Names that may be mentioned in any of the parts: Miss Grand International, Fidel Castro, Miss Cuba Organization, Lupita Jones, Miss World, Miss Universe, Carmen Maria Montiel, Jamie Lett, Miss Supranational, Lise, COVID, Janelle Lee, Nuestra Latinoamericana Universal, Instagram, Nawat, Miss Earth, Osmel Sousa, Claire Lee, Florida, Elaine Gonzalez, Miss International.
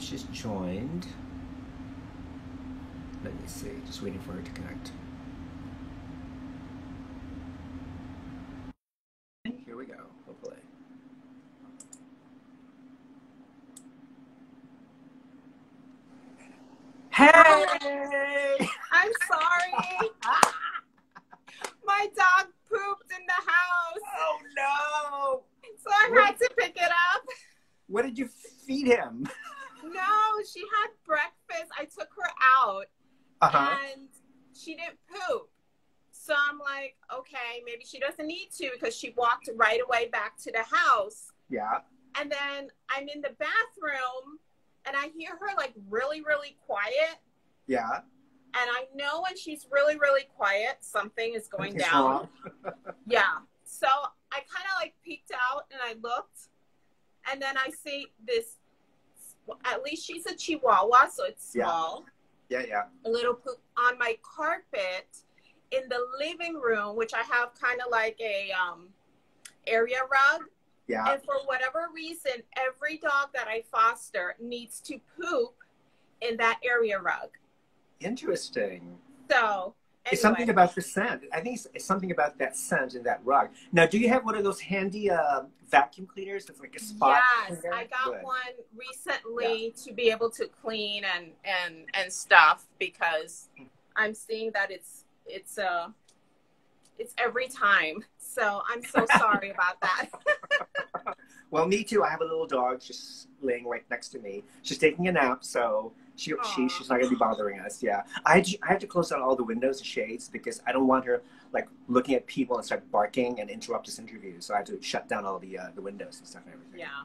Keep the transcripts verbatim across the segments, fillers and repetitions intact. She's joined. Let me see, just waiting for her to connect. Here we go, hopefully. Hey! I'm sorry! My dog pooped in the house! Oh no! So I what? had to pick it up. What did you feed him? No, she had breakfast. I took her out, uh-huh. and she didn't poop. So I'm like, okay, maybe she doesn't need to, because she walked right away back to the house. Yeah. And then I'm in the bathroom, and I hear her, like, really, really quiet. Yeah. And I know when she's really, really quiet, something is going Something's down. Yeah. So I kind of, like, peeked out, and I looked, and then I see this. Well, at least she's a Chihuahua, so it's small. Yeah, yeah. yeah. A little poop on my carpet in the living room, which I have kind of like a um, area rug. Yeah. And for whatever reason, every dog that I foster needs to poop in that area rug. Interesting. So anyway. It's something about the scent. I think it's, it's something about that scent in that rug. Now, do you have one of those handy uh, vacuum cleaners? It's like a spot. Yes, cleaner? I got Good. one recently yeah. to be able to clean and and and stuff, because I'm seeing that it's it's uh it's every time. So I'm so sorry about that. Well, me too. I have a little dog. She's laying right next to me. She's taking a nap, so she, she she's not gonna be bothering us. Yeah, I I have to close down all the windows and shades, because I don't want her like looking at people and start barking and interrupt this interview. So I have to shut down all the uh, the windows and stuff and everything. Yeah.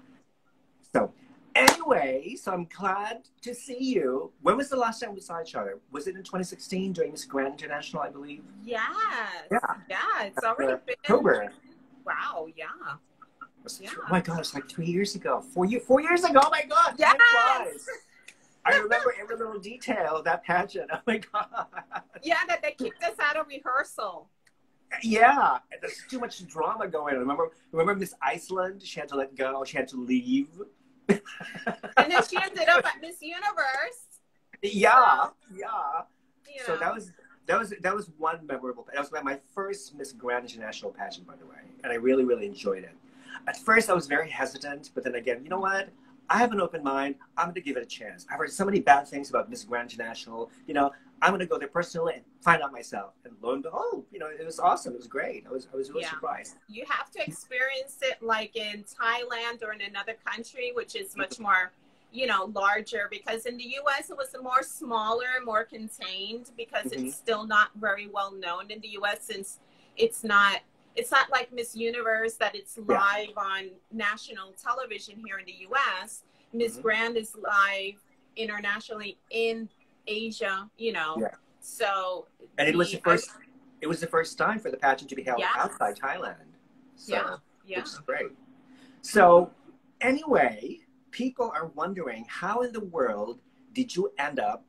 So anyway, so I'm glad to see you. When was the last time we saw each other? Was it in twenty sixteen during Miss Grand International, I believe? Yes. Yeah. Yeah. It's After already been October. Wow. Yeah. Yeah. Oh my God, it's like three years ago. Four, year, four years ago, oh my God. Yes. I remember every little detail of that pageant. Oh my God. Yeah, that they kicked us out of rehearsal. Yeah, there's too much drama going on. Remember, remember Miss Iceland? She had to let go. She had to leave. And then she ended up at Miss Universe. Yeah, so, yeah. You know. So that was... That was, that was one memorable, that was my first Miss Grand International pageant, by the way, and I really, really enjoyed it. At first, I was very hesitant, but then again, you know what? I have an open mind. I'm going to give it a chance. I've heard so many bad things about Miss Grand International. You know, I'm going to go there personally and find out myself. And lo and behold, you know, it was awesome. It was great. I was, I was really yeah. surprised. You have to experience it like in Thailand or in another country, which is much more... you know, larger, because in the U S it was more smaller, more contained, because mm-hmm. it's still not very well known in the U S since it's not, it's not like Miss Universe that it's live yeah. on national television here in the U S Miss mm-hmm. Grand is live internationally in Asia, you know, yeah. so. And it the, was the first, I, it was the first time for the pageant to be held yes. outside Thailand. So, yeah, yeah. which is great. So anyway, people are wondering, how in the world did you end up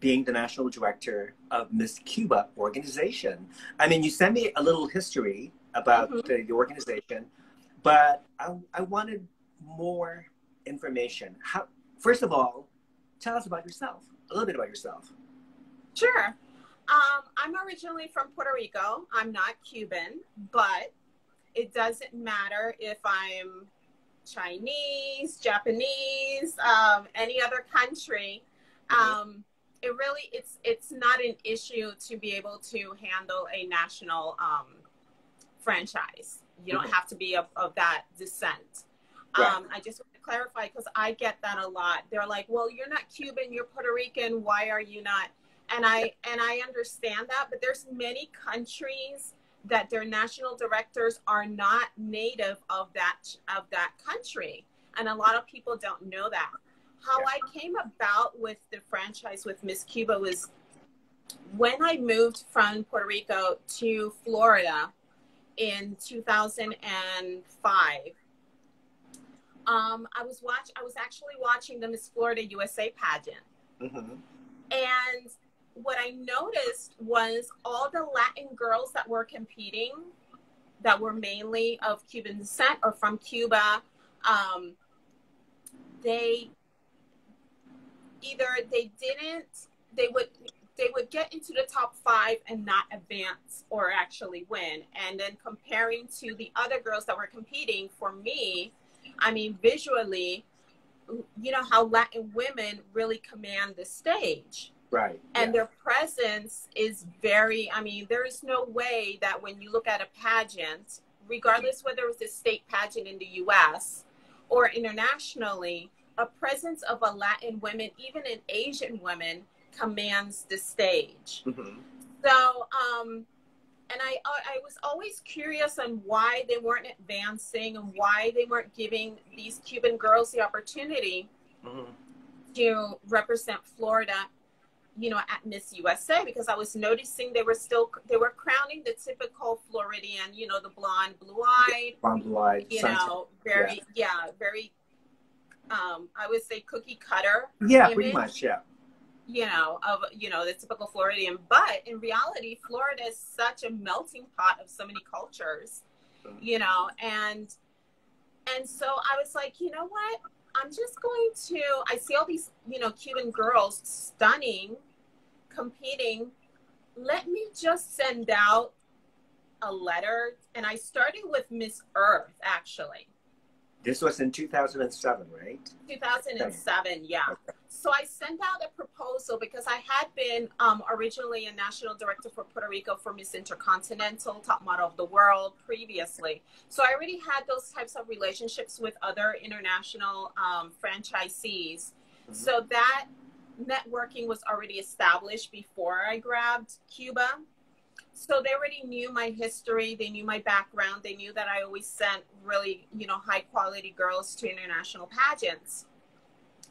being the national director of Miss Cuba Organization? I mean, you sent me a little history about mm-hmm. the, the organization, but I, I wanted more information. How, first of all, tell us about yourself, a little bit about yourself. Sure. Um, I'm originally from Puerto Rico. I'm not Cuban, but it doesn't matter if I'm Chinese, Japanese, um, any other country. Um, it really, it's, it's not an issue to be able to handle a national um, franchise. You don't mm-hmm. have to be of, of that descent. Right. Um, I just want to clarify, because I get that a lot. They're like, well, you're not Cuban, you're Puerto Rican. Why are you not? And I, and I understand that, but there's many countries that their national directors are not native of that of that country. And a lot of people don't know that. How yeah. I came about with the franchise with Miss Cuba was when I moved from Puerto Rico to Florida in two thousand five. Um, I was watch I was actually watching the Miss Florida U S A pageant. Mm-hmm. And what I noticed was all the Latin girls that were competing, that were mainly of Cuban descent or from Cuba, um, they either they didn't, they would, they would get into the top five and not advance or actually win. And then comparing to the other girls that were competing, for me, I mean, visually, you know how Latin women really command the stage. Right. And yeah. their presence is very, I mean, there is no way that when you look at a pageant, regardless whether it was a state pageant in the U S or internationally, a presence of a Latin woman, even an Asian woman, commands the stage. Mm-hmm. So, um, and I, I was always curious on why they weren't advancing and why they weren't giving these Cuban girls the opportunity mm-hmm. to represent Florida, you know, at Miss U S A, because I was noticing they were still, they were crowning the typical Floridian, you know, the blonde, blue-eyed, blonde, blue-eyed, you sunset. know, very, yeah, yeah very, um, I would say cookie cutter. Yeah, image, pretty much, yeah. You know, of, you know, the typical Floridian. But in reality, Florida is such a melting pot of so many cultures, you know, and, and so I was like, you know what? I'm just going to, I see all these, you know, Cuban girls stunning, competing. Let me just send out a letter. And I started with Miss Earth, actually. This was in two thousand seven, right? two thousand seven, yeah. Okay. So I sent out a proposal because I had been um, originally a national director for Puerto Rico for Miss Intercontinental, Top Model of the World previously. So I already had those types of relationships with other international um, franchisees. Mm-hmm. So that networking was already established before I grabbed Cuba. So they already knew my history. They knew my background. They knew that I always sent really, you know, high quality girls to international pageants.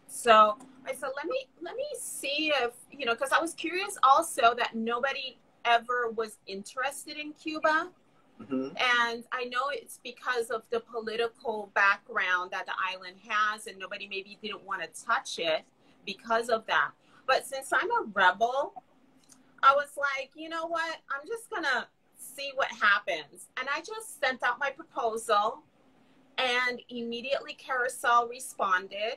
So I said, let me, let me see if, you know, because I was curious also that nobody ever was interested in Cuba. Mm-hmm. And I know it's because of the political background that the island has, and nobody maybe didn't want to touch it because of that. But since I'm a rebel, I was like, you know what? I'm just going to see what happens. And I just sent out my proposal, and immediately Carousel responded.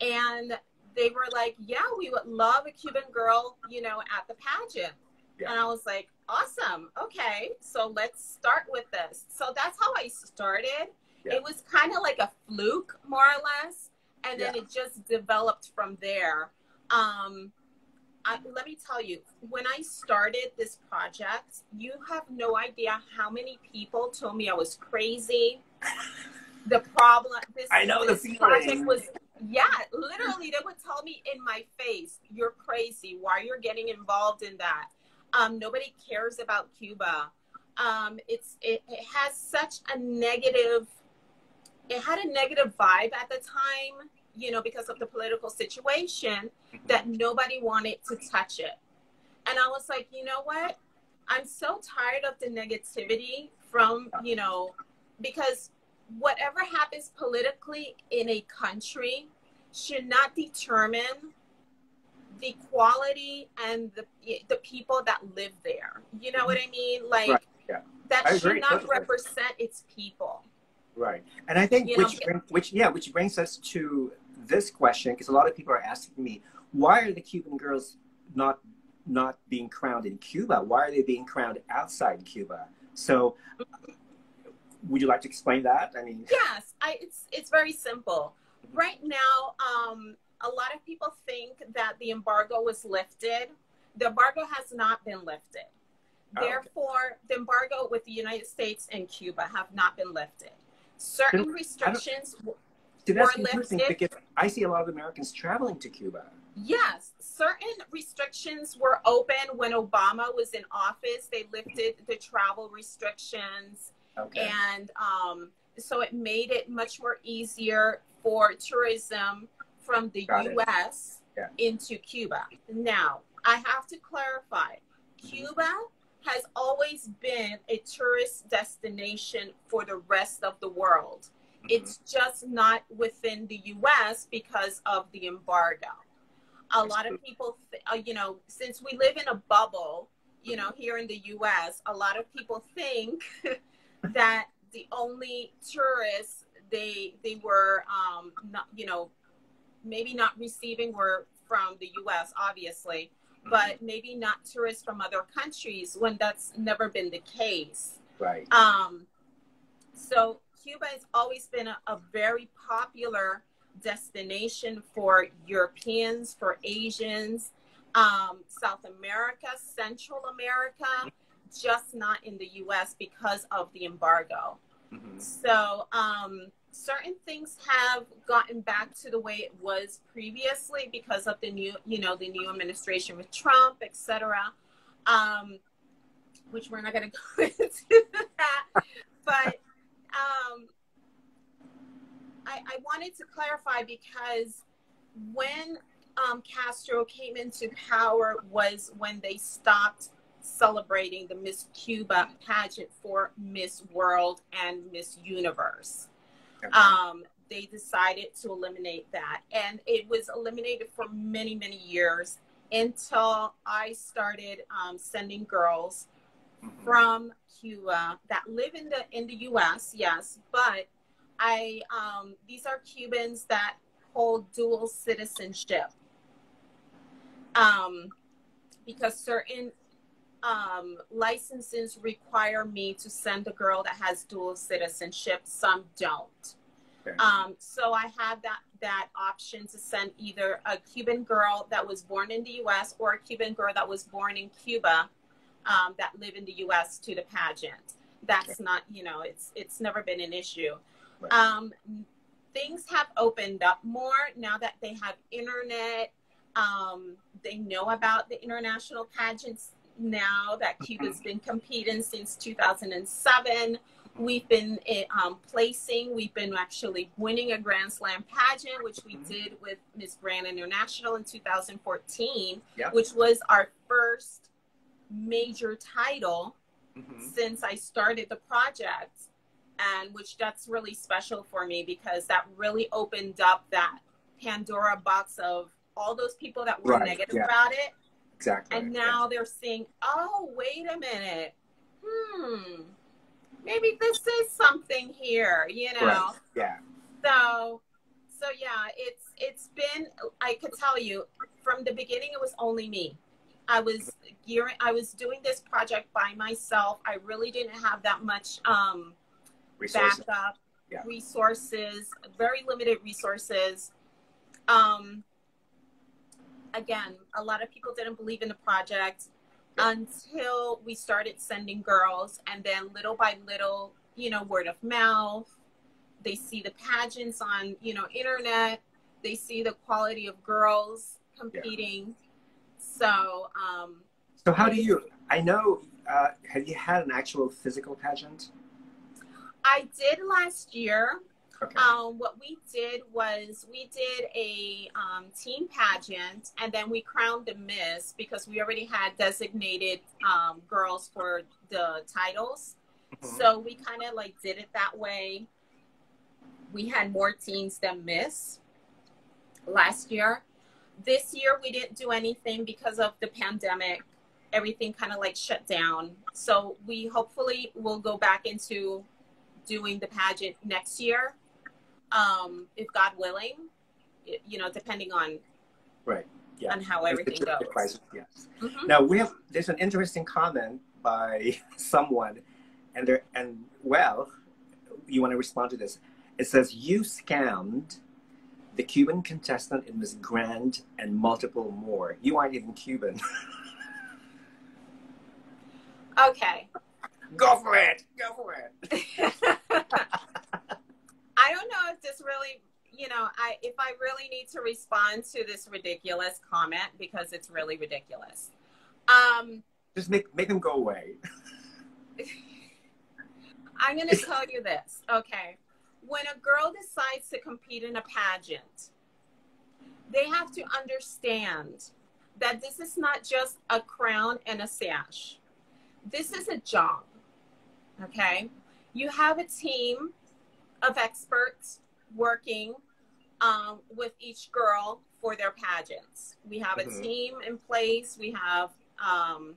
And they were like, yeah, we would love a Cuban girl, you know, at the pageant. Yeah. And I was like, awesome. Okay, so let's start with this. So that's how I started. Yeah. It was kind of like a fluke, more or less. And then yeah. it just developed from there. Um, I, let me tell you, when I started this project, you have no idea how many people told me I was crazy. The problem, this, I know this the project was, yeah, literally they would tell me in my face, you're crazy, why you're getting involved in that. Um, nobody cares about Cuba. Um, it's, it, it has such a negative, it had a negative vibe at the time, you know, because of the political situation, that nobody wanted to touch it. And I was like, you know what? I'm so tired of the negativity from, you know, because whatever happens politically in a country should not determine the quality and the, the people that live there. You know what I mean? Like, right. yeah. that I should not totally. represent its people. Right. And I think, you which, know, bring, which, yeah, which brings us to this question, because a lot of people are asking me, why are the Cuban girls not not being crowned in Cuba? Why are they being crowned outside Cuba? So would you like to explain that? I mean, yes, I, it's, it's very simple. Right now, um, a lot of people think that the embargo was lifted. The embargo has not been lifted. Therefore, oh, okay. the embargo with the United States and Cuba have not been lifted. Certain restrictions were lifted. Because I see a lot of Americans traveling to Cuba. Yes, certain restrictions were open when Obama was in office. They lifted the travel restrictions, okay. and um, so it made it much more easier for tourism from the U S yeah. into Cuba. Now, I have to clarify, mm-hmm. Cuba has always been a tourist destination for the rest of the world. Mm-hmm. It's just not within the U S because of the embargo. A That's lot true. Of people, uh, you know, since we live in a bubble, you mm-hmm. know, here in the U S, a lot of people think that the only tourists, they, they were, um, not, you know, maybe not receiving were from the U S, obviously, but maybe not tourists from other countries when that's never been the case. Right. Um, so Cuba has always been a, a very popular destination for Europeans, for Asians, um, South America, Central America, just not in the U S because of the embargo. Mm-hmm. So um, certain things have gotten back to the way it was previously because of the new, you know, the new administration with Trump, et cetera, um, which we're not going to go into that. But um, I, I wanted to clarify because when um, Castro came into power was when they stopped celebrating the Miss Cuba pageant for Miss World and Miss Universe. Okay. Um, they decided to eliminate that. And it was eliminated for many, many years until I started um, sending girls mm-hmm. from Cuba that live in the, in the U S, yes, but I, um, these are Cubans that hold dual citizenship. Um, because certain Um, licenses require me to send a girl that has dual citizenship. Some don't. Okay. Um, so I have that, that option to send either a Cuban girl that was born in the U S or a Cuban girl that was born in Cuba um, that live in the U S to the pageant. That's okay. Not, you know, it's, it's never been an issue. Right. Um, things have opened up more now that they have internet. Um, they know about the international pageants. Now that Cuba's been competing since two thousand seven, we've been um, placing, we've been actually winning a Grand Slam pageant, which we did with Miss Grand International in two thousand fourteen, yeah. which was our first major title mm-hmm. since I started the project, and which that's really special for me because that really opened up that Pandora box of all those people that were right. negative yeah. about it. Exactly. And now yeah. they're saying, oh, wait a minute. Hmm. Maybe this is something here, you know? Right. Yeah. So, so yeah, it's, it's been, I could tell you from the beginning, it was only me. I was gearing, I was doing this project by myself. I really didn't have that much um, resources. backup, yeah. resources, very limited resources. Um, Again, a lot of people didn't believe in the project until we started sending girls. And then little by little, you know, word of mouth, they see the pageants on, you know, internet, they see the quality of girls competing. Yeah. So, um, so how do you, I know, uh, have you had an actual physical pageant? I did last year. Okay. Um, what we did was we did a um, team pageant, and then we crowned the Miss because we already had designated um, girls for the titles. Mm-hmm. So we kind of like did it that way. We had more teams than Miss last year. This year we didn't do anything because of the pandemic. Everything kind of like shut down. So we hopefully will go back into doing the pageant next year. Um, if God willing, you know, depending on right, yeah, on how everything the, the, the goes. Yes. Yeah. Mm-hmm. Now we have. There's an interesting comment by someone, and there and well, you want to respond to this? It says you scammed the Cuban contestant in Miss Grand and multiple more. You aren't even Cuban. Okay. Go for it. Go for it. I don't know if this really, you know, I if I really need to respond to this ridiculous comment because it's really ridiculous. Um, Just make make them go away. I'm going to tell you this, okay? When a girl decides to compete in a pageant, they have to understand that this is not just a crown and a sash. This is a job. Okay, you have a team of experts working um, with each girl for their pageants. We have a mm-hmm. team in place. We have um,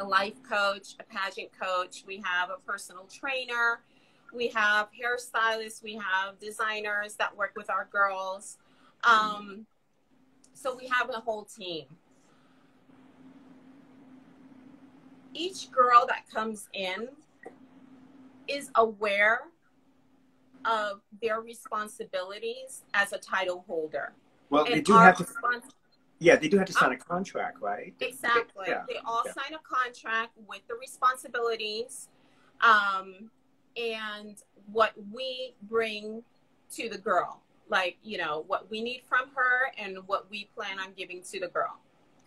a life coach, a pageant coach. We have a personal trainer. We have hairstylists. We have designers that work with our girls. Um, so we have a whole team. Each girl that comes in is aware of their responsibilities as a title holder. Well, and they do have to, yeah, they do have to sign a contract, right? Exactly. Yeah. They all yeah. sign a contract with the responsibilities um, and what we bring to the girl. Like, you know, what we need from her and what we plan on giving to the girl.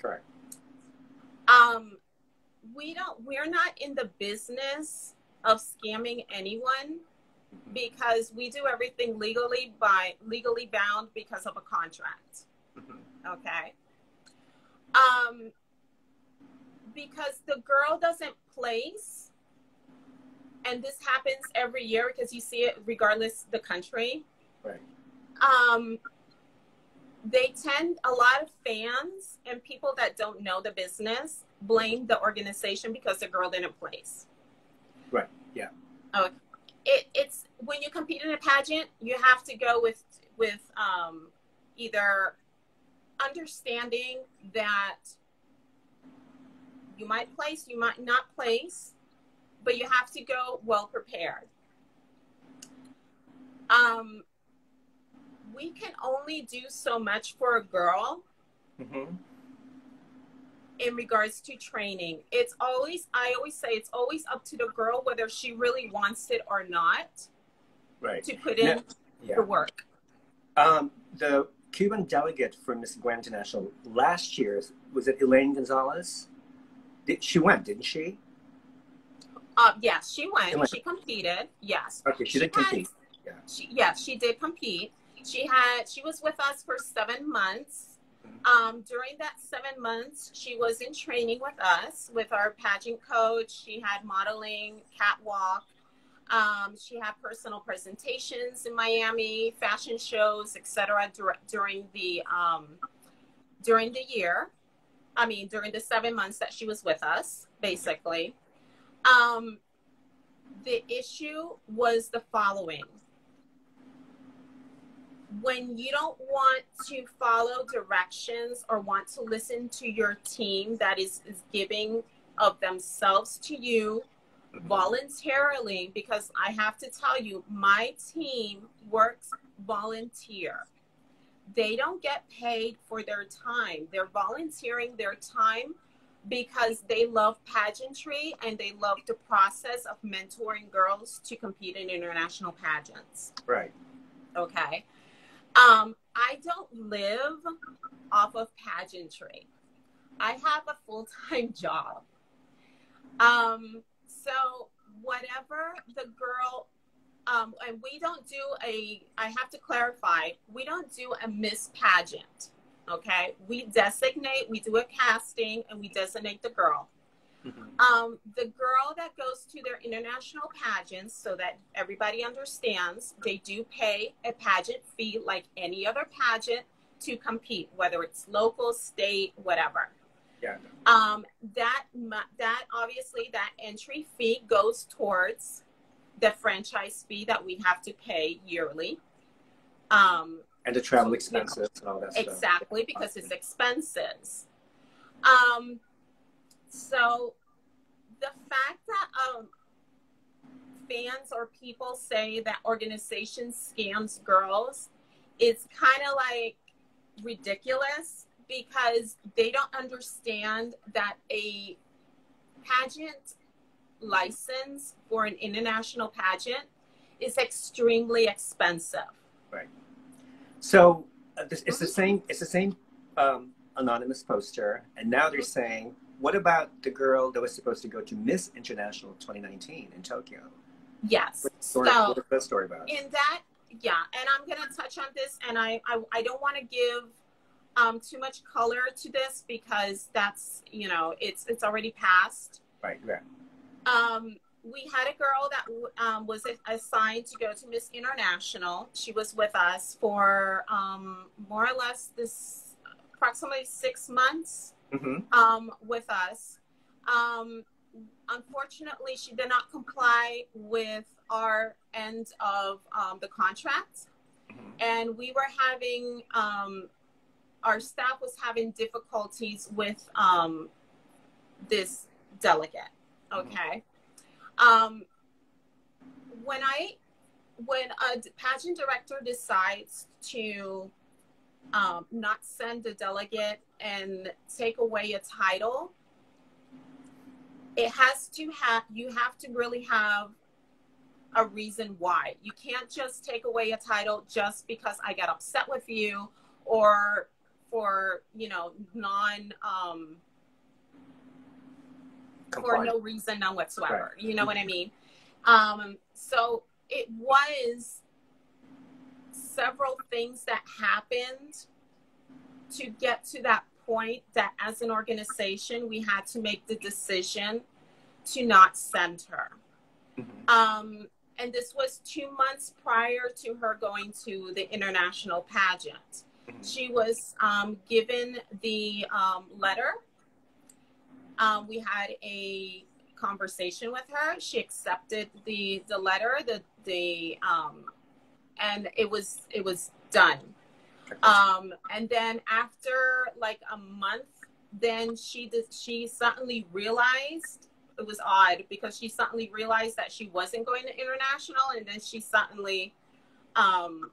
Correct. Um, we don't, we're not in the business of scamming anyone, because we do everything legally by legally bound because of a contract. Mm-hmm. Okay. Um, because the girl doesn't place, and this happens every year because you see it regardless the country. Right. Um, they tend, a lot of fans and people that don't know the business blame the organization because the girl didn't place. Right. Yeah. Okay. It, it's when you compete in a pageant, you have to go with with um, either understanding that you might place, you might not place, but you have to go well prepared. Um, we can only do so much for a girl mm-hmm. in regards to training. It's always, I always say, it's always up to the girl whether she really wants it or not, right? To put in now, yeah. the work. Um, the Cuban delegate for Miss Grand International last year, was it Elaine Gonzalez? Did, she went, didn't she? Uh, yes, she went. She, went. she competed, yes. Okay, she, she did had, compete. Yeah. She, yeah, she did compete. She had, she was with us for seven months. Um, during that seven months, she was in training with us, with our pageant coach. She had modeling, catwalk. Um, she had personal presentations in Miami, fashion shows, et cetera. Dur during the um, during the year, I mean, during the seven months that she was with us, basically. Um, the issue was the following. When you don't want to follow directions or want to listen to your team that is, is giving of themselves to you voluntarily, because I have to tell you, my team works volunteer. They don't get paid for their time. They're volunteering their time because they love pageantry and they love the process of mentoring girls to compete in international pageants. Right. Okay. Um, I don't live off of pageantry. I have a full-time job. Um, so whatever the girl, um, and we don't do a, I have to clarify, we don't do a Miss pageant, okay? We designate, we do a casting, and we designate the girl. Mm-hmm. Um, the girl that goes to their international pageants, so that everybody understands, they do pay a pageant fee like any other pageant to compete, whether it's local, state, whatever. Yeah. Um, that, that obviously that entry fee goes towards the franchise fee that we have to pay yearly. Um, and the travel expenses, you know, and all that stuff. Exactly, because it's expenses. Um, So the fact that um, fans or people say that organizations scams girls, it's kind of like ridiculous, because they don't understand that a pageant license for an international pageant is extremely expensive. Right. So uh, this, it's the same, it's the same um, anonymous poster, and now they're saying, what about the girl that was supposed to go to Miss International twenty nineteen in Tokyo? Yes. What's the story, so what's the story about? In that, yeah, and I'm going to touch on this, and I, I, I don't want to give um, too much color to this because that's, you know, it's, it's already passed. Right, right. Um, we had a girl that um, was assigned to go to Miss International. She was with us for um, more or less this approximately six months. Mm-hmm. um, with us. Um, unfortunately, she did not comply with our end of um, the contract. Mm-hmm. and we were having, um, our staff was having difficulties with um, this delegate, okay? Mm-hmm. Um, when I, when a pageant director decides to um, not send a delegate and take away a title, it has to have, you have to really have a reason why. You can't just take away a title just because I got upset with you or for, you know, non, um, for no reason, none whatsoever. Right. You know what I mean? Um, so it was several things that happened to get to that point that as an organization, we had to make the decision to not send her. Mm-hmm. Um, and this was two months prior to her going to the international pageant. Mm-hmm. She was um, given the um, letter. Um, we had a conversation with her. She accepted the the letter, the the um, and it was it was done. Um, and then after like a month, then she did, she suddenly realized. It was odd because she suddenly realized that she wasn't going to international, and then she suddenly um,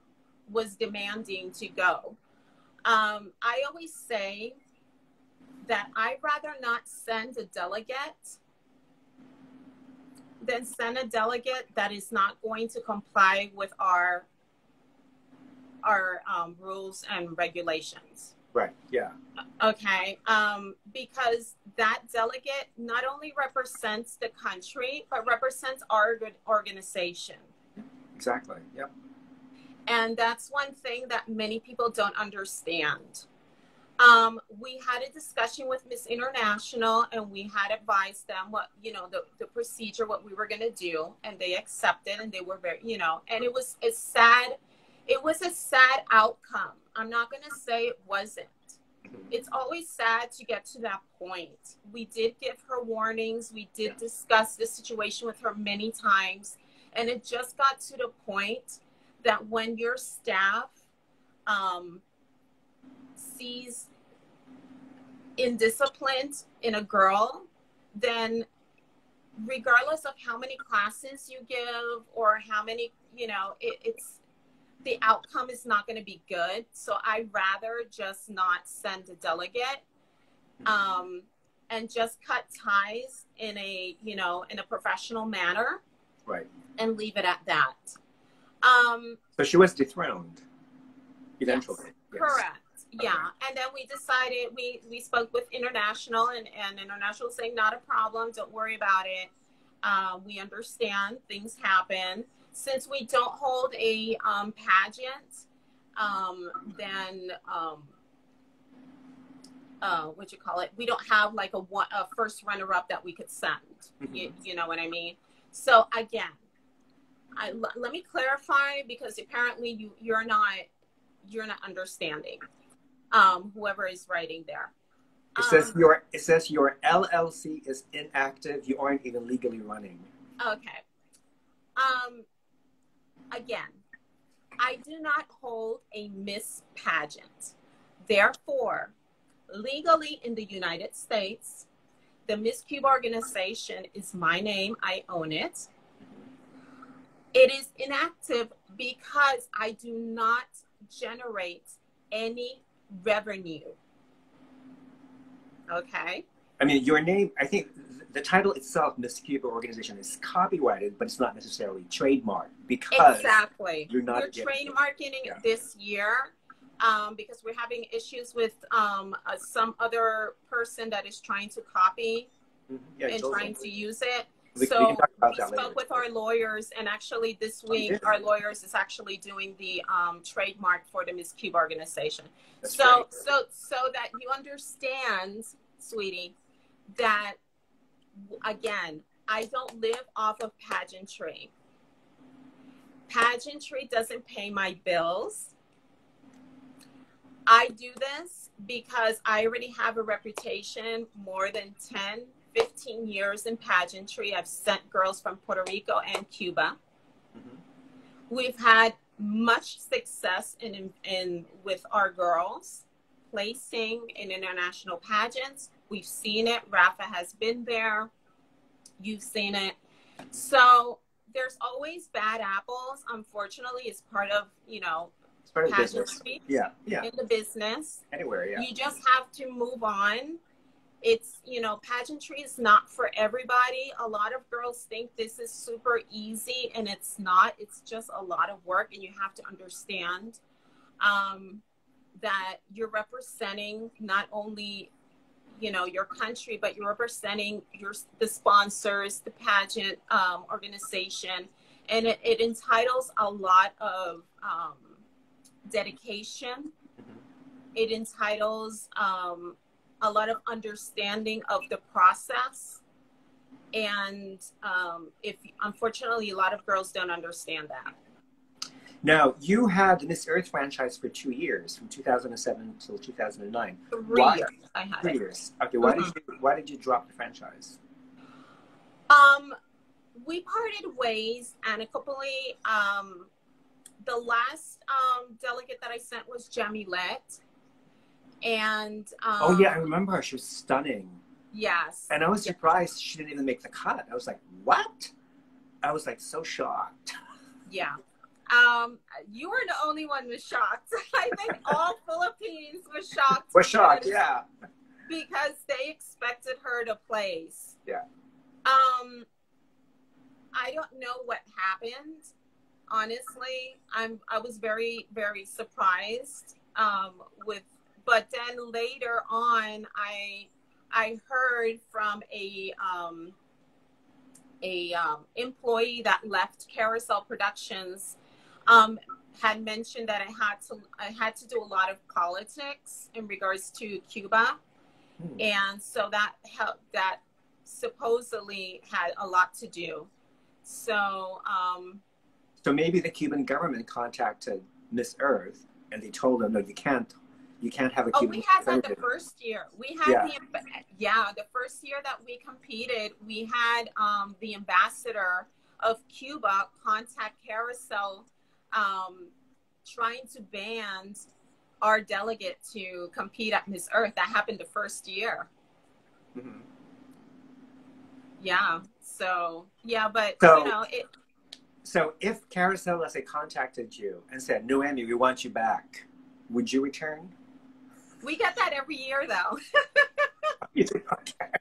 was demanding to go. Um, I always say that I'd rather not send a delegate than send a delegate that is not going to comply with our our um, rules and regulations. Right, yeah. Okay, um, because that delegate not only represents the country, but represents our organization. Exactly, yep. And that's one thing that many people don't understand. Um, we had a discussion with Miss International, and we had advised them what, you know, the, the procedure, what we were going to do, and they accepted, and they were very, you know, and it was a sad, it was a sad outcome. I'm not going to say it wasn't. It's always sad to get to that point. We did give her warnings. We did discuss the situation with her many times. And it just got to the point that when your staff um, sees indiscipline in a girl, then regardless of how many classes you give or how many, you know, it, it's, the outcome is not going to be good. So I'd rather just not send a delegate um, and just cut ties in a, you know, in a professional manner. Right. And leave it at that. Um, so she was dethroned eventually. Yes, yes. Correct. Yeah. Okay. And then we decided, we, we spoke with International and, and International saying, not a problem. Don't worry about it. Uh, we understand things happen. Since we don't hold a um, pageant, um, then um, uh, what you call it? We don't have like a, one, a first runner-up that we could send. Mm-hmm. you, you know what I mean? So again, I, l let me clarify because apparently you you're not you're not understanding. Um, whoever is writing there. It um, says your it says your L L C is inactive. You aren't even legally running. Okay. Um, again, I do not hold a Miss pageant. Therefore, legally in the United States, the Miss Cuba Organization is my name. I own it. It is inactive because I do not generate any revenue. Okay. I mean, your name, I think the title itself, Miss Cuba Organization, is copyrighted, but it's not necessarily trademarked because exactly. you're not we're trademarking it yeah. this year um, because we're having issues with um, uh, some other person that is trying to copy yeah, and totally. trying to use it. We, so we, we spoke later. with our lawyers, and actually this week, our lawyers is actually doing the um, trademark for the Miss Cuba Organization. That's so, right. so, so that you understand, sweetie, that again, I don't live off of pageantry. Pageantry doesn't pay my bills. I do this because I already have a reputation, more than ten, fifteen years in pageantry. I've sent girls from Puerto Rico and Cuba. Mm-hmm. We've had much success in, in with our girls placing in international pageants. We've seen it. Rafa has been there. You've seen it. So there's always bad apples. Unfortunately, it's part of, you know, it's part of business. Yeah, yeah. In the business. Anywhere, yeah. You just have to move on. It's, you know, pageantry is not for everybody. A lot of girls think this is super easy, and it's not. It's just a lot of work, and you have to understand um, that you're representing not only, you know, your country, but you're representing your the sponsors, the pageant um, organization, and it, it entitles a lot of um, dedication. It entitles um, a lot of understanding of the process, and um, if unfortunately a lot of girls don't understand that. Now, you had the Miss Earth franchise for two years, from two thousand seven till two thousand nine. Three why, years I had three it. years. Okay, why, mm-hmm. did you, why did you drop the franchise? Um, we parted ways amicably. Um, the last um, delegate that I sent was Jamie Lett. And um, oh yeah, I remember her. She was stunning. Yes. And I was yes. surprised she didn't even make the cut. I was like, what? I was like so shocked. Yeah. Um, you were the only one who was shocked. I think all Philippines were shocked. We're shocked, yeah. Because they expected her to place. Yeah. Um, I don't know what happened. Honestly, I'm. I was very, very surprised. Um, with, but then later on, I, I heard from a um, a um, employee that left Carousel Productions. Um, had mentioned that I had to I had to do a lot of politics in regards to Cuba, mm. and so that helped, that supposedly had a lot to do. So um, so maybe the Cuban government contacted Miss Earth and they told them, no, you can't you can't have a Cuban. Oh, we had that the first year. We had yeah. the yeah the first year that we competed. We had um, the ambassador of Cuba contact Carousel. Um, trying to ban our delegate to compete at Miss Earth. That happened the first year. Mm-hmm. Yeah. So, yeah, but, so, you know, it... So if Carousel, let's say, contacted you and said, no, Amy, we want you back, would you return? We get that every year, though. You do? Okay.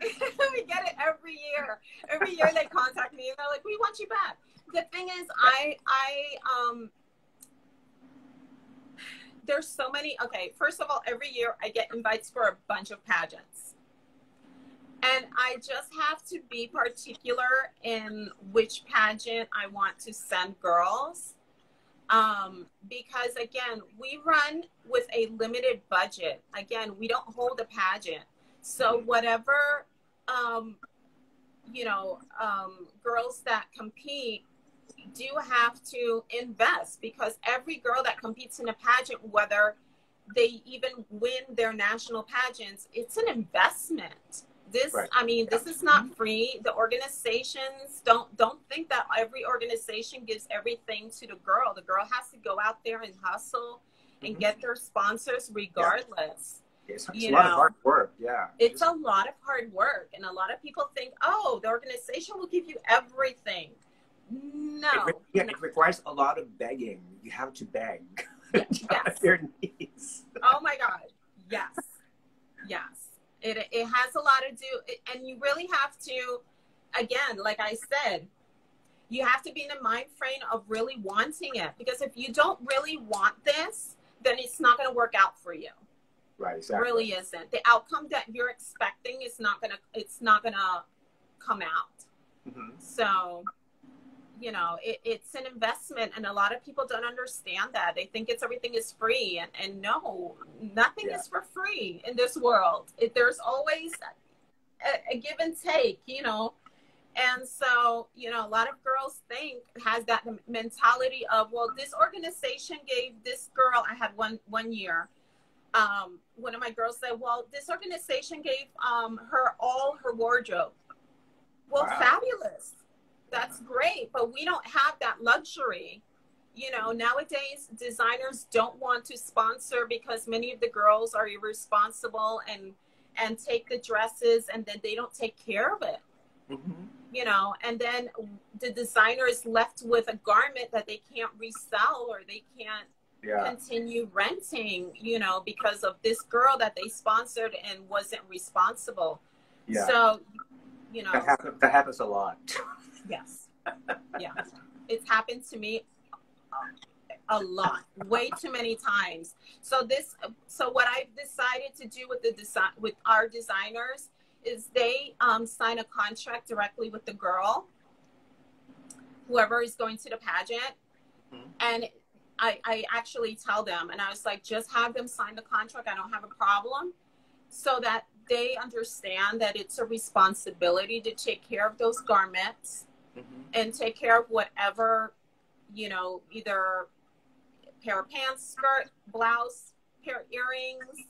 We get it every year. Every year they contact me and they're like, we want you back. The thing is, I, I, um, there's so many, okay, first of all, every year I get invites for a bunch of pageants. And I just have to be particular in which pageant I want to send girls. Um, because again, we run with a limited budget. Again, we don't hold a pageant. So whatever, um, you know, um, girls that compete do have to invest, because every girl that competes in a pageant, whether they even win their national pageants, it's an investment. This, right. I mean, yeah. this is not free. The organizations don't, don't think that every organization gives everything to the girl. The girl has to go out there and hustle and mm-hmm. get their sponsors regardless. Yeah. It's, it's a lot of hard work, yeah. It's a lot of hard work, and a lot of people think, oh, the organization will give you everything. No. It, re yeah, no. it requires a lot of begging. You have to beg. Yeah, yes. Your knees. Oh, my God. Yes. Yes. It, it has a lot to do, and you really have to, again, like I said, you have to be in the mind frame of really wanting it, because if you don't really want this, then it's not going to work out for you. Right, exactly. Really isn't. The outcome that you're expecting is not gonna it's not gonna come out. Mm-hmm. So, you know, it, it's an investment, and a lot of people don't understand that. They think it's everything is free, and, and no, nothing yeah. is for free in this world. It, there's always a, a give and take, you know. And so, you know, a lot of girls think, has that mentality of, well, this organization gave this girl, I had one one year. Um, one of my girls said, well, this organization gave um, her all her wardrobe. Well, wow. Fabulous. That's great. But we don't have that luxury you know, nowadays designers don't want to sponsor because many of the girls are irresponsible and and take the dresses and then they don't take care of it. Mm-hmm. You know, and then the designer is left with a garment that they can't resell or they can't yeah. continue renting, you know, because of this girl that they sponsored and wasn't responsible. Yeah. So, you know. That happens, that happens a lot. Yes. Yeah. It's happened to me a lot, way too many times. So this, so what I've decided to do with the design, with our designers, is they um, sign a contract directly with the girl, whoever is going to the pageant. Mm-hmm. And I, I actually tell them, and I was like, just have them sign the contract. I don't have a problem, so that they understand that it's a responsibility to take care of those garments mm-hmm. and take care of whatever, you know, either pair of pants, skirt, blouse, pair of earrings,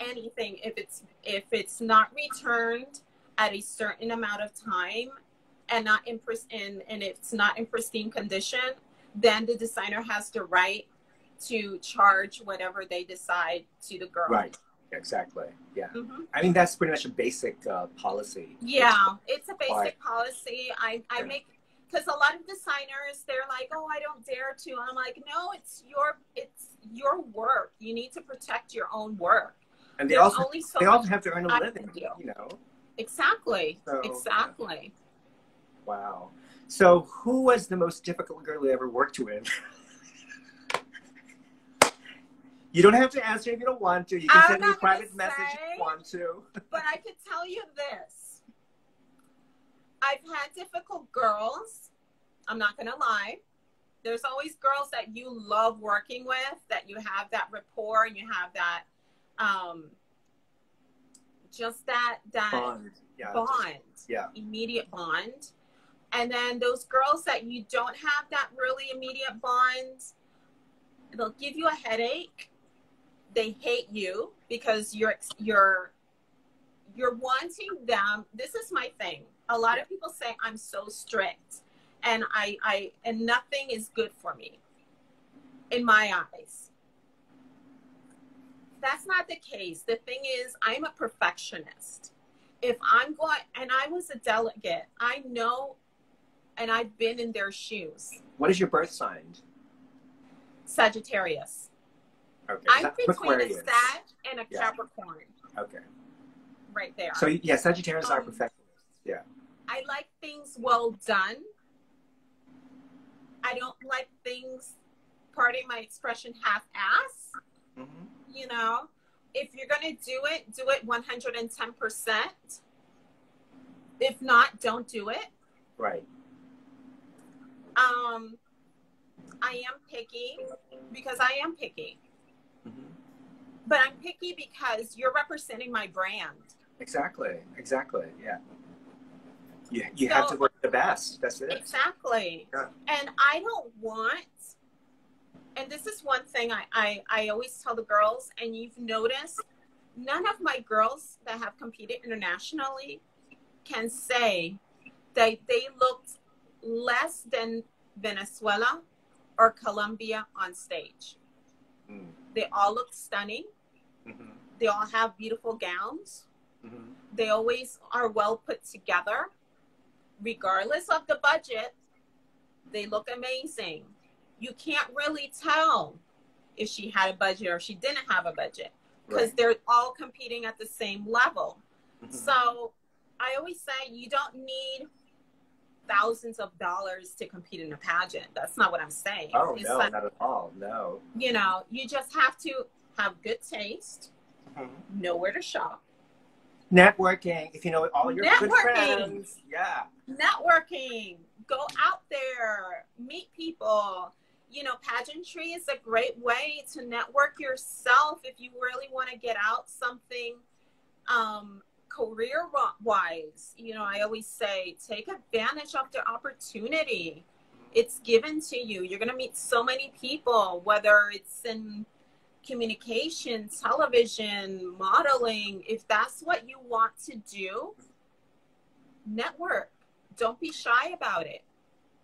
anything. If it's if it's not returned at a certain amount of time and not in and, and it's not in pristine condition, then the designer has the right to charge whatever they decide to the girl. Right, exactly. Yeah. Mm-hmm. I mean, that's pretty much a basic uh, policy. Yeah, it's a basic policy. I, I yeah. make, because a lot of designers, they're like, oh, I don't dare to. And I'm like, no, it's your it's your work. You need to protect your own work. And they There's also so they also have to earn a living, you. you know. Exactly. So, exactly. Yeah. Wow. So who was the most difficult girl you ever worked with? You don't have to answer if you don't want to. You can I'm send me a private say, message if you want to. But I could tell you this. I've had difficult girls. I'm not gonna lie. There's always girls that you love working with, that you have that rapport and you have that um just that that bond, yeah, bond just, yeah immediate bond, and then those girls that you don't have that really immediate bond, they'll give you a headache. They hate you because you're you're you're wanting them. This is my thing. A lot yeah. of people say I'm so strict and I I and nothing is good for me in my eyes. That's not the case. The thing is, I'm a perfectionist. If I'm going, and I was a delegate, I know, and I've been in their shoes. What is your birth sign? Sagittarius. Okay. I'm That's between Aquarius. a Sag and a yeah. Capricorn. Okay. Right there. So yeah, Sagittarius um, are perfectionists. Yeah. I like things well done. I don't like things, pardon my expression, half-ass. Mm-hmm. You know, if you're going to do it, do it one hundred ten percent. If not, don't do it. Right. Um, I am picky because I am picky. Mm-hmm. But I'm picky because you're representing my brand. Exactly. Exactly. Yeah. You, you so, have to work the best. That's it. Exactly. Yeah. And I don't want... And this is one thing I, I, I always tell the girls, and you've noticed, none of my girls that have competed internationally can say that they looked less than Venezuela or Colombia on stage. Mm. They all look stunning. Mm-hmm. They all have beautiful gowns. Mm-hmm. They always are well put together. Regardless of the budget, they look amazing. You can't really tell if she had a budget or she didn't have a budget because right. they're all competing at the same level. Mm-hmm. So I always say you don't need thousands of dollars to compete in a pageant. That's not what I'm saying. Oh, it's no, like, not at all. No. You know, you just have to have good taste, mm-hmm. know where to shop. Networking, if you know all your Networking. good friends. Yeah. Networking. Go out there. Meet people. You know, pageantry is a great way to network yourself if you really want to get out something um, career-wise. You know, I always say, take advantage of the opportunity. It's given to you. You're going to meet so many people, whether it's in communication, television, modeling. If that's what you want to do, network. Don't be shy about it.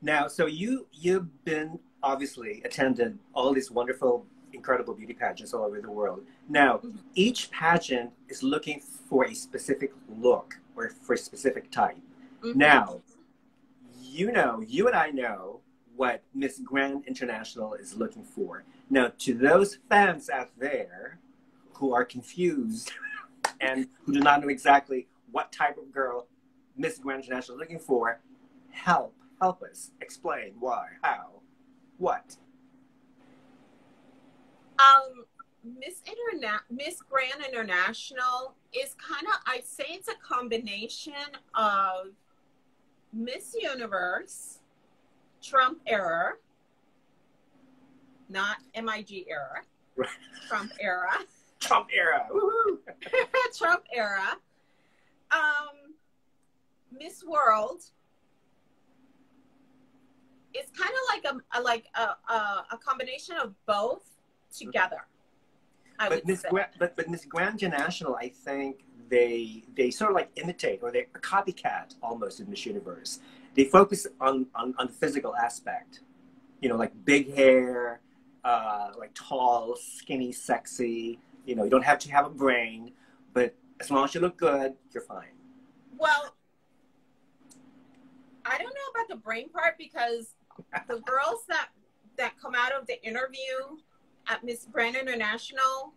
Now, so you, you've been obviously attended all these wonderful, incredible beauty pageants all over the world. Now, mm-hmm. each pageant is looking for a specific look or for a specific type. Mm-hmm. Now, you know, you and I know what Miss Grand International is looking for. Now, to those fans out there who are confused and who do not know exactly what type of girl Miss Grand International is looking for, help, help us, explain why, how, what? Um, Miss Interna- Miss Grand International is kind of, I'd say it's a combination of Miss Universe, Trump era, not M I G era, right. Trump era. Trump era, woo-hoo. Trump era. Um, Miss World. It's kind of like a, a like a, a a combination of both together. I but Miss Gra- but but Miss Grand International, I think they they sort of like imitate, or they're a copycat almost of Miss Universe. They focus on, on on the physical aspect, you know, like big hair, uh, like tall, skinny, sexy. You know, you don't have to have a brain, but as long as you look good, you're fine. Well, I don't know about the brain part, because the girls that that come out of the interview at Miss Grand International,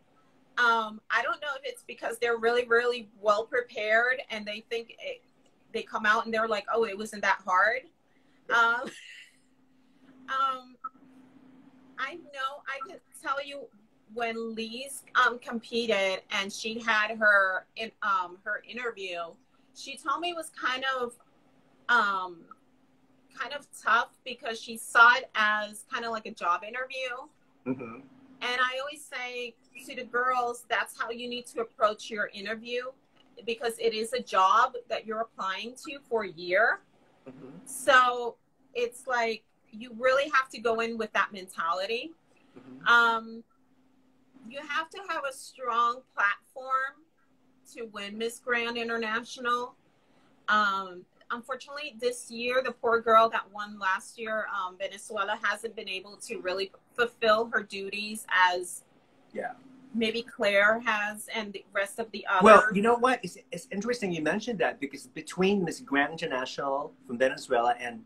um, I don't know if it's because they're really, really well prepared and they think it, they come out and they're like, oh, it wasn't that hard. Um, um, I know, I can tell you when Lise um, competed and she had her in um, her interview, she told me it was kind of um kind of tough because she saw it as kind of like a job interview. Mm-hmm. And I always say to the girls, that's how you need to approach your interview, because it is a job that you're applying to for a year. Mm-hmm. So it's like you really have to go in with that mentality. Mm-hmm. Um you have to have a strong platform to win Miss Grand International. um Unfortunately, this year, the poor girl that won last year, um, Venezuela, hasn't been able to really fulfill her duties as yeah. maybe Claire has and the rest of the others. Well, you know what? It's, it's interesting you mentioned that, because between Miss Grand International from Venezuela and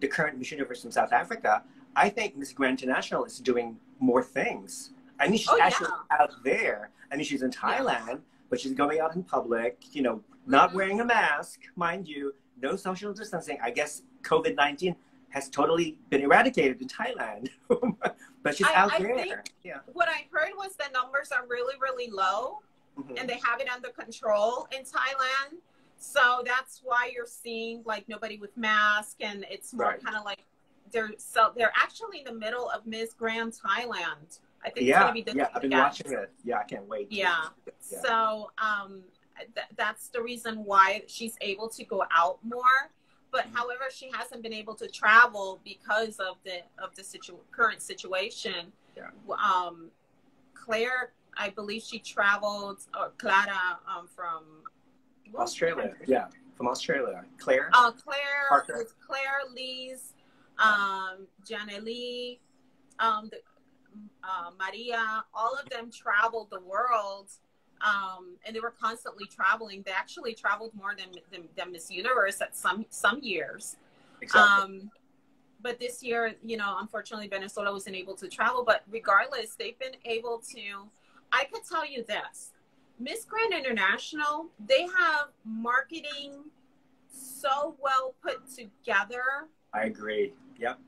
the current Miss Universe from South Africa, I think Miss Grand International is doing more things. I mean, she's oh, actually yeah. out there. I mean, she's in Thailand, yeah. but she's going out in public, you know, not mm-hmm. wearing a mask, mind you. No social distancing. I guess COVID nineteen has totally been eradicated in Thailand, but she's I, out I there. Think yeah. What I heard was the numbers are really, really low, mm-hmm. and they have it under control in Thailand. So that's why you're seeing like nobody with masks, and it's more right. kind of like they're so they're actually in the middle of Miss Grand Thailand. I think yeah, it's gonna be the yeah. I've been watching it. Yeah, I can't wait. Yeah. yeah. So. um Th- that's the reason why she's able to go out more, but mm-hmm. however, she hasn't been able to travel because of the of the situ- current situation. Yeah. Um, Claire, I believe she traveled, or Clara um, from Australia. Yeah, from Australia. Claire. Oh, uh, Claire Parker. With Claire, Lise, um, Janelle Lee, um, the, uh, Maria. All of them traveled the world. Um, and they were constantly traveling. They actually traveled more than than, than Miss Universe at some some years. Exactly. Um, but this year, you know, unfortunately, Venezuela wasn't able to travel. But regardless, they've been able to. I could tell you this: Miss Grand International, they have marketing so well put together. I agree. Yep.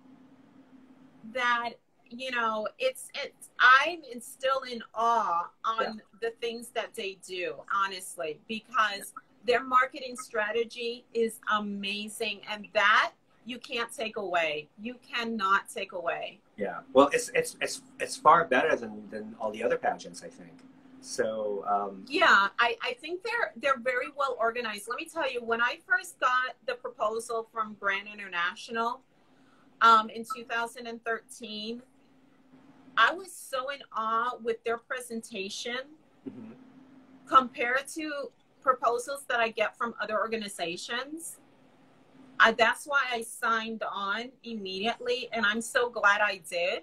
That. You know, it's, it's, I'm still in awe on yeah. the things that they do, honestly, because their marketing strategy is amazing. And that you can't take away. You cannot take away. Yeah. Well, it's, it's, it's, it's far better than, than all the other pageants, I think. So, um, yeah, I, I think they're, they're very well organized. Let me tell you, when I first got the proposal from Grand International, um, in two thousand thirteen, I was so in awe with their presentation mm-hmm. compared to proposals that I get from other organizations. I, that's why I signed on immediately, and I'm so glad I did,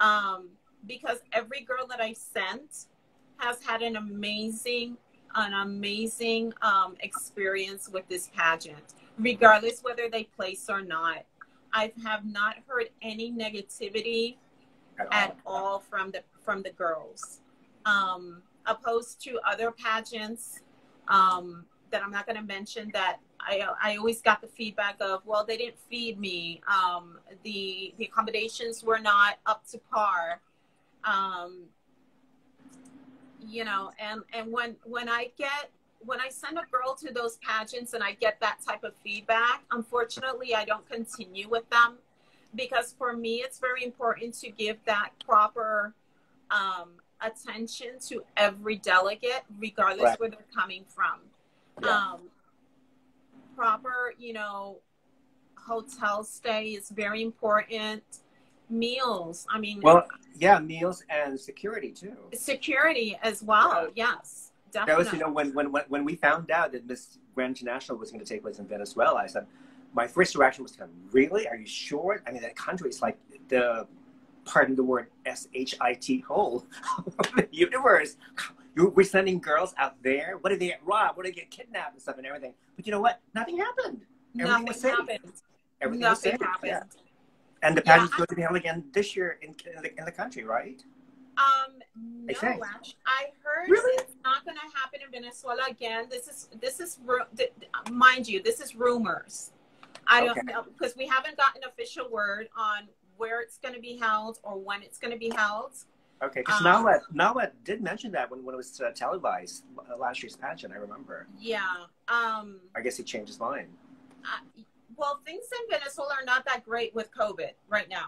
um, because every girl that I sent has had an amazing, an amazing um, experience with this pageant, regardless whether they place or not. I have not heard any negativity at all, at all from the from the girls, um, opposed to other pageants um, that I'm not going to mention that. I, I always got the feedback of, well, they didn't feed me. Um, the, the accommodations were not up to par. Um, you know, and, and when, when I get, when I send a girl to those pageants and I get that type of feedback, unfortunately, I don't continue with them, because for me, it's very important to give that proper um, attention to every delegate, regardless right. where they're coming from. Yeah. Um, proper, you know, hotel stay is very important. Meals, I mean. Well, yeah, meals and security too. Security as well, yeah. Yes, definitely. That was, you know, when, when, when we found out that Miss Grand International was going to take place in Venezuela, I said, my first reaction was, really? Are you sure? I mean, that country is like the, pardon the word, S H I T hole of the universe. We're sending girls out there. What did they get robbed? What did they get kidnapped and stuff and everything? But you know what? Nothing happened. Everything Nothing was happened. Everything Nothing was happened. Yeah. And the pageant's yeah, going to be held again this year in, in, the, in the country, right? Um, no, I, I heard really? It's not going to happen in Venezuela again. This is this is mind you, this is rumors. I don't okay. know, because we haven't gotten an official word on where it's going to be held or when it's going to be held. Okay, because um, Nawat, Nawat did mention that when, when it was uh, televised, uh, last year's pageant, I remember. Yeah. Um, I guess he changed his mind. Uh, well, things in Venezuela are not that great with COVID right now.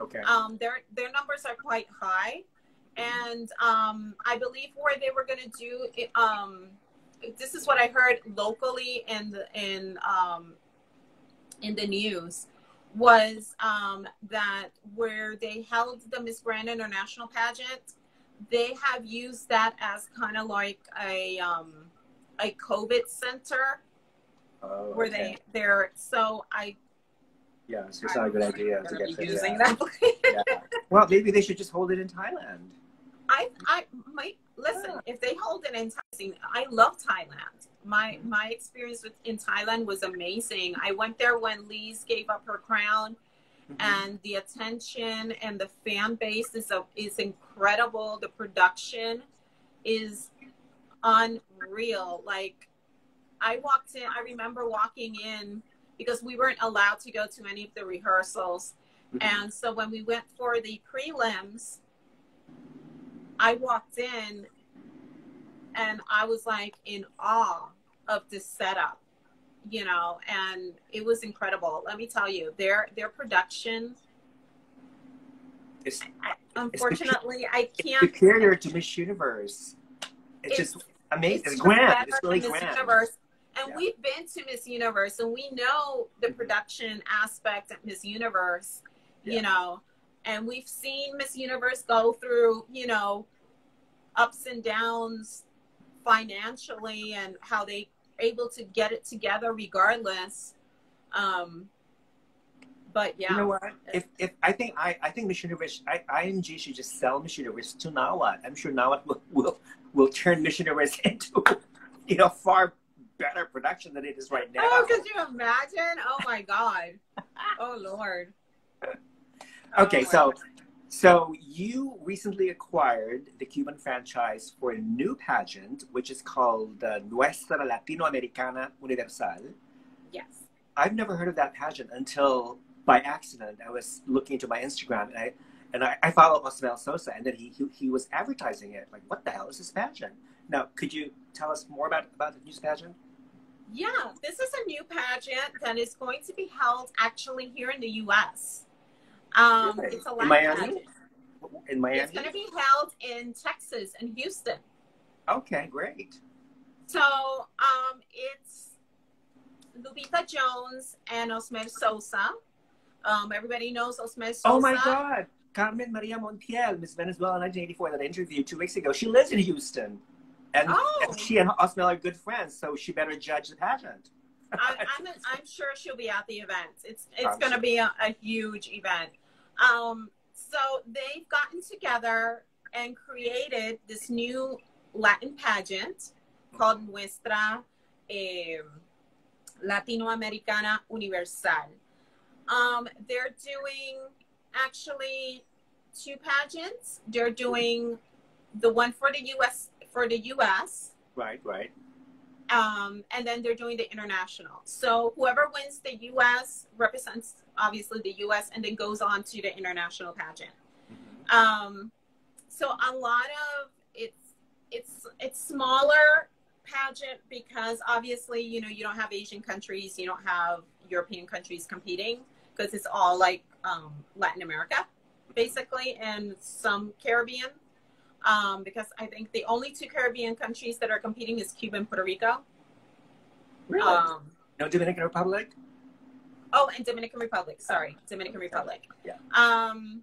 Okay. Um, their, their numbers are quite high. And um, I believe where they were going to do, it, um, this is what I heard locally in the, in, um, in the news, was um, that where they held the Miss Grand International pageant, they have used that as kind of like a um, a COVID center, oh, where okay. they they're so I. Yeah, it's just not a good idea to get using that. that. Yeah. Well, maybe they should just hold it in Thailand. I I might listen yeah. if they hold it in Thailand. I love Thailand. My my experience with, in Thailand was amazing. I went there when Lise gave up her crown, mm-hmm. and the attention and the fan base is a, is incredible. The production is unreal. Like I walked in, I remember walking in because we weren't allowed to go to any of the rehearsals, mm-hmm. and so when we went for the prelims, I walked in. And I was like in awe of this setup, you know, and it was incredible. Let me tell you, their their production, it's, I, unfortunately, it's I can't. It's superior to Miss Universe. It's, it's just amazing. It's, it's grand. It's really grand. Miss Universe. And yeah. we've been to Miss Universe, and we know the mm-hmm. production aspect of Miss Universe, yeah. you know, and we've seen Miss Universe go through, you know, ups and downs financially, and how they able to get it together regardless. Um, but yeah, you know what? If if I think I I think Miss Universe, I I M G should just sell Miss Universe to Nawat. I'm sure Nawat will will will turn Miss Universe into, you know, far better production than it is right now. Oh, could you imagine? Oh my God! Oh Lord. Okay, oh, so. Lord. So you recently acquired the Cuban franchise for a new pageant, which is called uh, Nuestra Latinoamericana Universal. Yes. I've never heard of that pageant until by accident I was looking into my Instagram, and I and I, I follow Osmel Sousa, and then he, he he was advertising it. Like, what the hell is this pageant? Now, could you tell us more about about the new pageant? Yeah, this is a new pageant that is going to be held actually here in the U S Um, really? It's a in Miami? Pageant. In Miami? It's going to be held in Texas and Houston. Okay, great. So um, it's Lupita Jones and Osmel Sousa. Um, everybody knows Osmel Sousa. Oh my God, Carmen Maria Montiel, Miss Venezuela nineteen eighty-four, that I interviewed two weeks ago. She lives in Houston, and, oh. and she and Osmel are good friends, so she better judge the pageant. I, I'm, I'm sure she'll be at the event. It's it's going to be a, a huge event. Um, so they've gotten together and created this new Latin pageant called Nuestra eh, Latinoamericana Universal. Um, they're doing actually two pageants. They're doing the one for the U S for the U S Right, right. Um, and then they're doing the international. So whoever wins the U S represents, obviously, the U S and then goes on to the international pageant. Mm-hmm. Um, so a lot of it's, it's, it's smaller pageant because obviously, you know, you don't have Asian countries, you don't have European countries competing because it's all like um, Latin America, basically, and some Caribbean. Um, because I think the only two Caribbean countries that are competing is Cuba and Puerto Rico. Really? Um, no Dominican Republic? Oh, and Dominican Republic. Sorry, oh. Dominican Republic. Yeah. Um,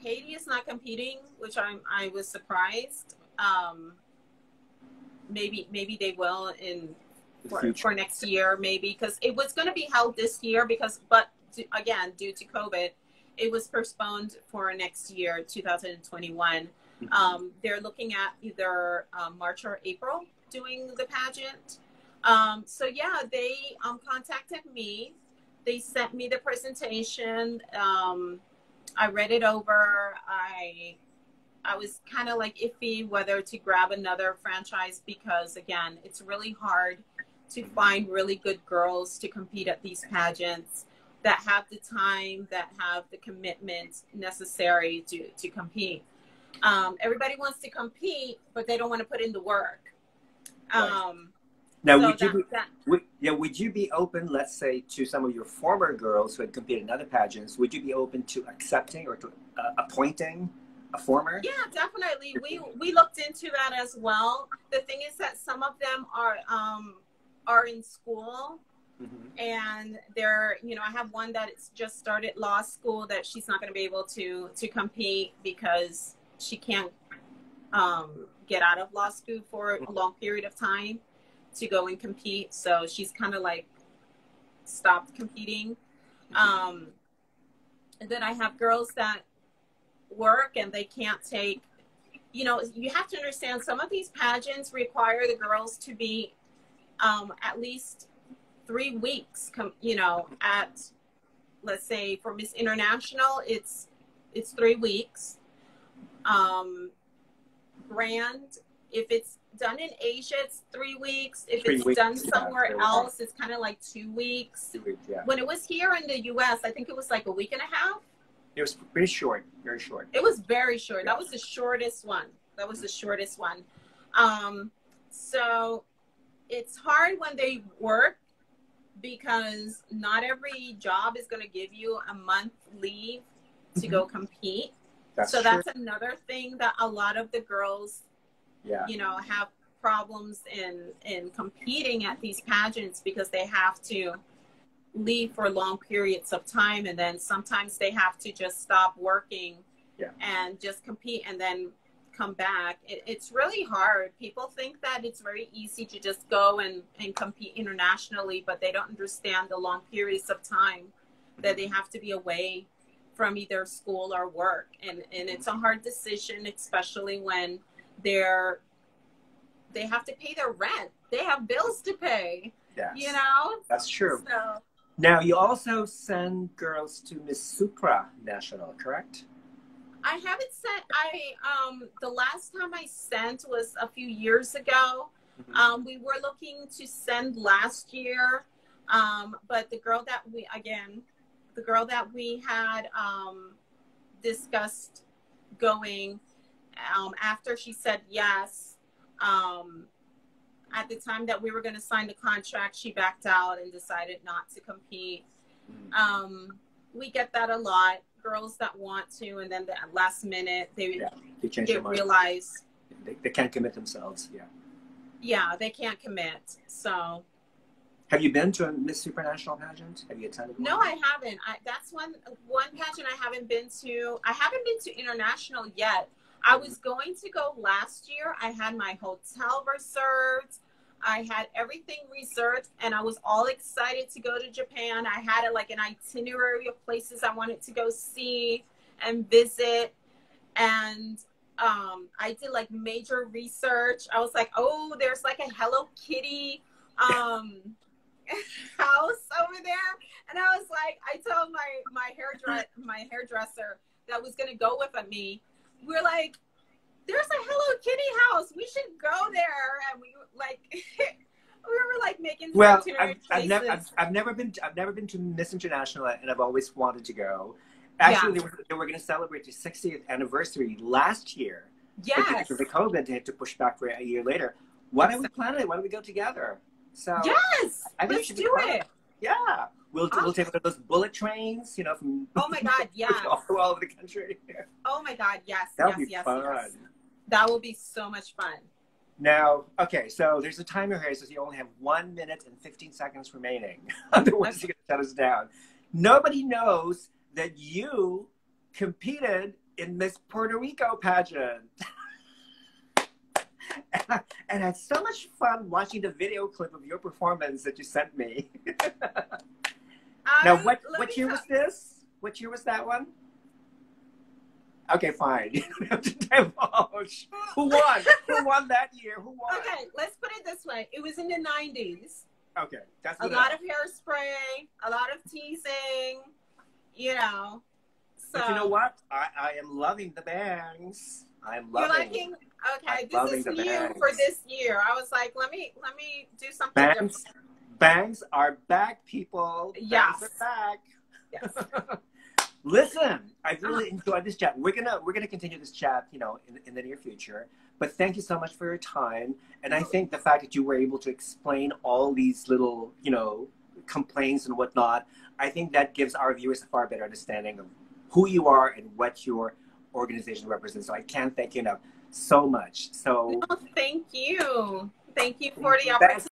Haiti is not competing, which I'm, I was surprised. Um, maybe, maybe they will in for, for next year, maybe, because it was going to be held this year because, but again, due to COVID, it was postponed for next year, two thousand twenty-one. Um, they're looking at either um, March or April doing the pageant. Um, so yeah, they um, contacted me. They sent me the presentation. Um, I read it over. I, I was kind of like iffy whether to grab another franchise because again, it's really hard to find really good girls to compete at these pageants that have the time, that have the commitment necessary to, to compete. Um, everybody wants to compete, but they don't want to put in the work. Right. Um, now, so would, you that, be, that, would, yeah, would you be open, let's say, to some of your former girls who had competed in other pageants, would you be open to accepting or to, uh, appointing a former? Yeah, definitely. We, we looked into that as well. The thing is that some of them are, um, are in school. Mm-hmm. And there, you know, I have one that it's just started law school that she's not going to be able to to compete because she can't um, get out of law school for a long period of time to go and compete. So she's kind of like stopped competing. Um, and then I have girls that work and they can't take, you know, you have to understand some of these pageants require the girls to be um, at least three weeks, you know, at, let's say for Miss International, it's, it's three weeks. Um, Grand, if it's done in Asia, it's three weeks. If three it's weeks, done somewhere yeah, else, it's kind of like two weeks. Two weeks yeah. When it was here in the U S, I think it was like a week and a half. It was pretty short, very short. It was very short. Yeah. That was the shortest one. That was the shortest one. Um, so it's hard when they work, because not every job is going to give you a month leave to go compete. That's so that's true. Another thing that a lot of the girls, yeah. you know, have problems in, in competing at these pageants because they have to leave for long periods of time. And then sometimes they have to just stop working yeah. and just compete and then come back. It, it's really hard. People think that it's very easy to just go and, and compete internationally, but they don't understand the long periods of time that they have to be away from either school or work. And, and it's a hard decision, especially when they're, they have to pay their rent. They have bills to pay, yes. you know? That's true. So. Now, you also send girls to Miss Supranational, correct? I haven't sent, I, um, the last time I sent was a few years ago. Mm-hmm. Um, we were looking to send last year, um, but the girl that we, again, the girl that we had um, discussed going, um, after she said yes, um, at the time that we were going to sign the contract, she backed out and decided not to compete. Um, we get that a lot. Girls that want to, and then the last minute they, yeah, they, change they realize they, they can't commit themselves. Yeah, yeah, they can't commit. So, have you been to a Miss Supranational pageant? Have you attended one? No, I haven't. I, that's one one pageant I haven't been to. I haven't been to international yet. I was going to go last year. I had my hotel reserved. I had everything researched, and I was all excited to go to Japan. I had a, like an itinerary of places I wanted to go see and visit. And um, I did like major research. I was like, oh, there's like a Hello Kitty um, house over there. And I was like, I told my, my, hairdress my hairdresser that was going to go with me. We're like, there's a Hello Kitty house. We should go there. And we like, we were like making. Well, I've, I've never, I've, I've never been, to, I've never been to Miss International, and I've always wanted to go. Actually, yeah. they were, they were going to celebrate the sixtieth anniversary last year. Yes. Because of the COVID, they had to push back for a year later. Why don't we plan it? Why don't we go together? So yes, I think let's do it. Fun. Yeah, we'll awesome. We'll take one of those bullet trains, you know, from oh my god, yeah, all over the country. Oh my god, yes, That'll yes, be yes, fun. yes. That will be so much fun. Now, okay, so there's a timer here. It says you only have one minute and fifteen seconds remaining. Otherwise, you're gonna shut us down. Nobody knows that you competed in Miss Puerto Rico pageant, and, I, and I had so much fun watching the video clip of your performance that you sent me. Now, what what year was this? What year was that one? Okay, fine. You don't have to divulge. Who won? Who won that year? Who won? Okay, let's put it this way. It was in the nineties. Okay, that's a lot of hairspray, a lot of teasing, you know. So but you know what? I, I am loving the bangs. I'm loving. You're liking? Okay, I'm this is new bangs. For this year. I was like, let me let me do something bangs, different. Bangs are back, people. Yes. Bangs are back. Yes. Listen, I really enjoyed this chat. We're gonna we're gonna continue this chat, you know, in, in the near future. But thank you so much for your time. And I think the fact that you were able to explain all these little, you know, complaints and whatnot, I think that gives our viewers a far better understanding of who you are and what your organization represents. So I can't thank you enough so much. So no, thank you. Thank you for the opportunity.